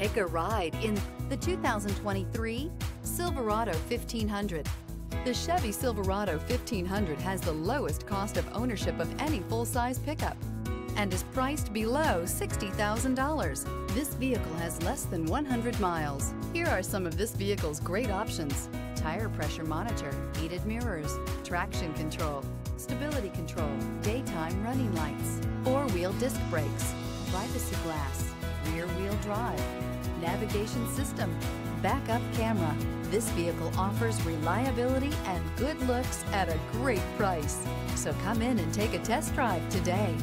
Take a ride in the 2023 Silverado 1500. The Chevy Silverado 1500 has the lowest cost of ownership of any full-size pickup and is priced below $60,000. This vehicle has less than 100 miles. Here are some of this vehicle's great options: tire pressure monitor, heated mirrors, traction control, stability control, daytime running lights, four-wheel disc brakes, privacy glass, rear-wheel drive, navigation system, backup camera. This vehicle offers reliability and good looks at a great price. So come in and take a test drive today.